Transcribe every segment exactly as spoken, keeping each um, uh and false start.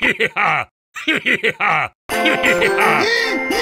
Hee-hee-ha! Hee-hee-ha! Hee-hee-ha! Oh!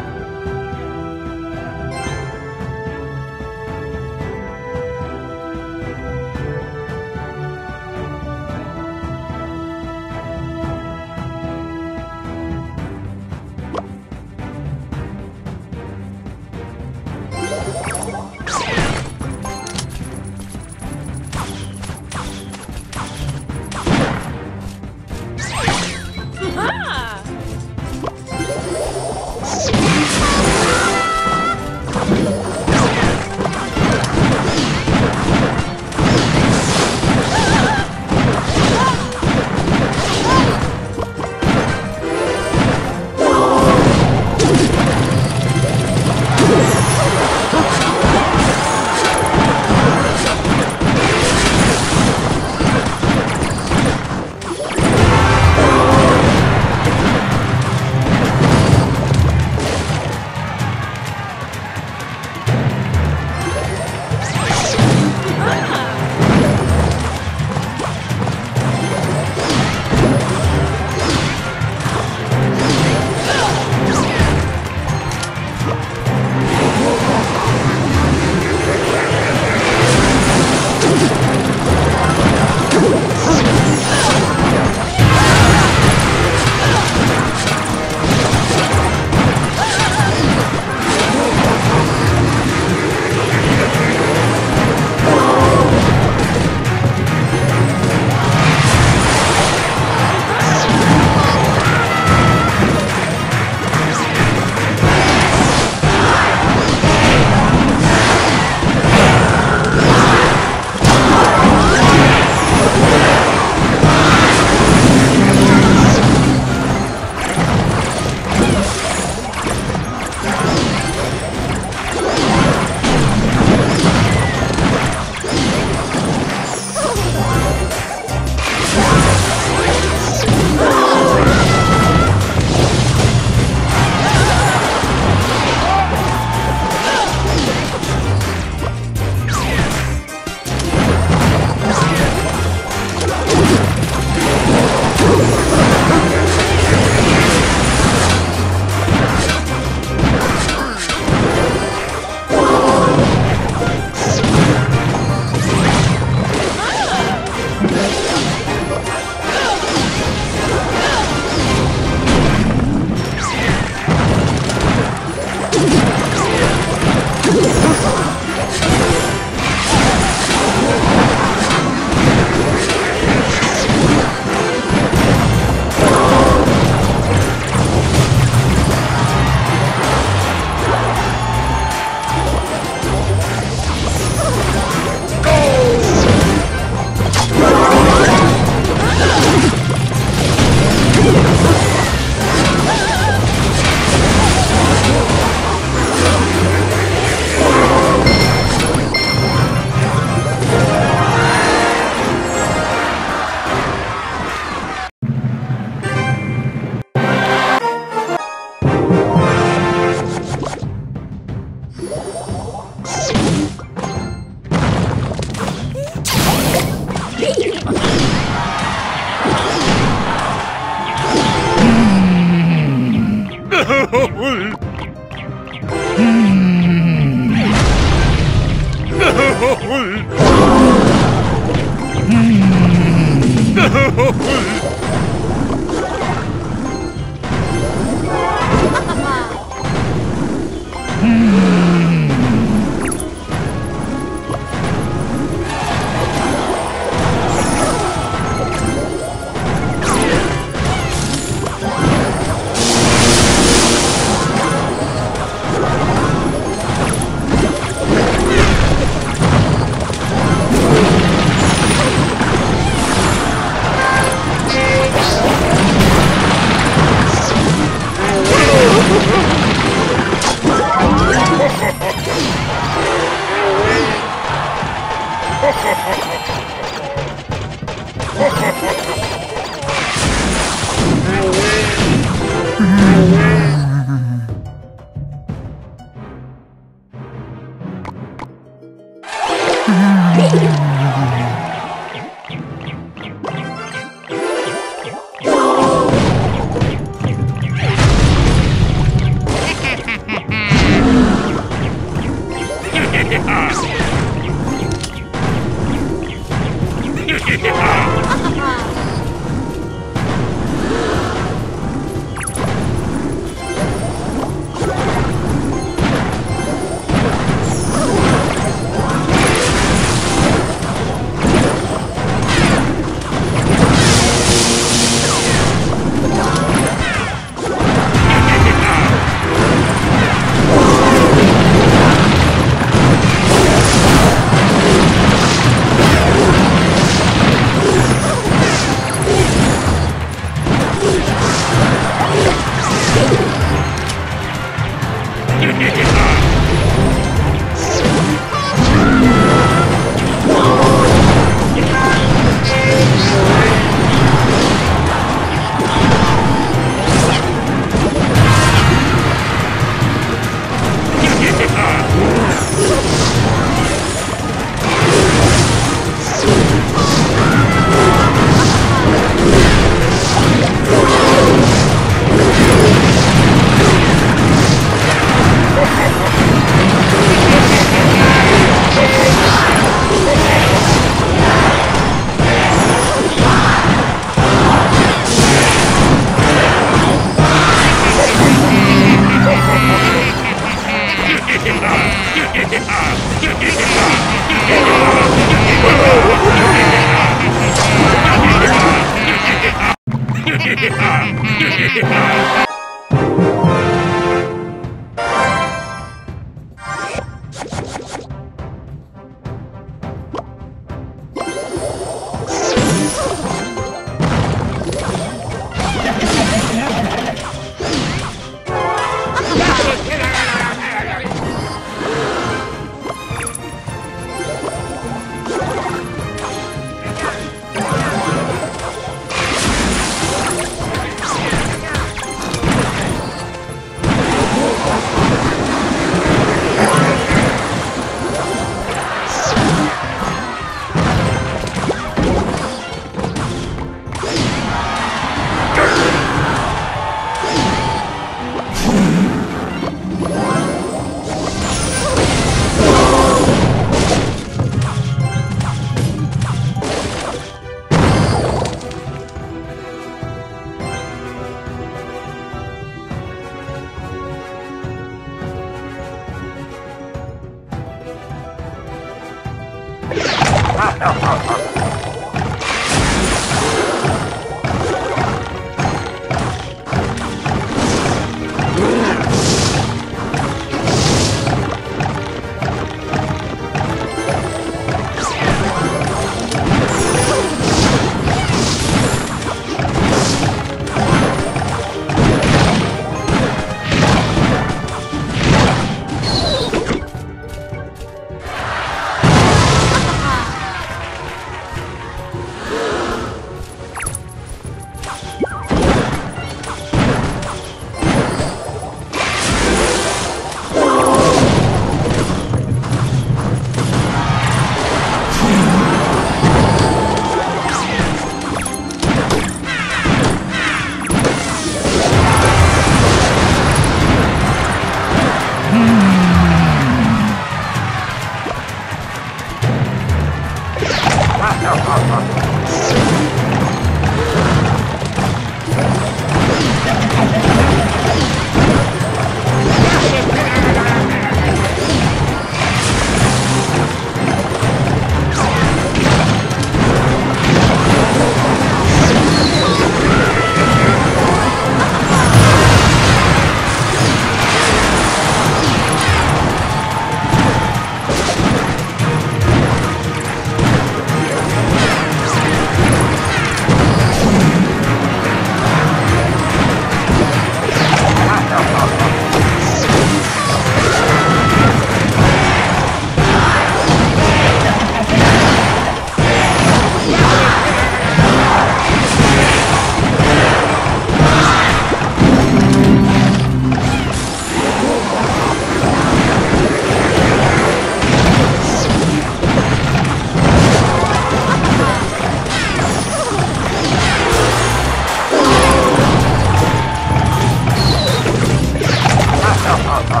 Oh, oh, oh.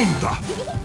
Onda!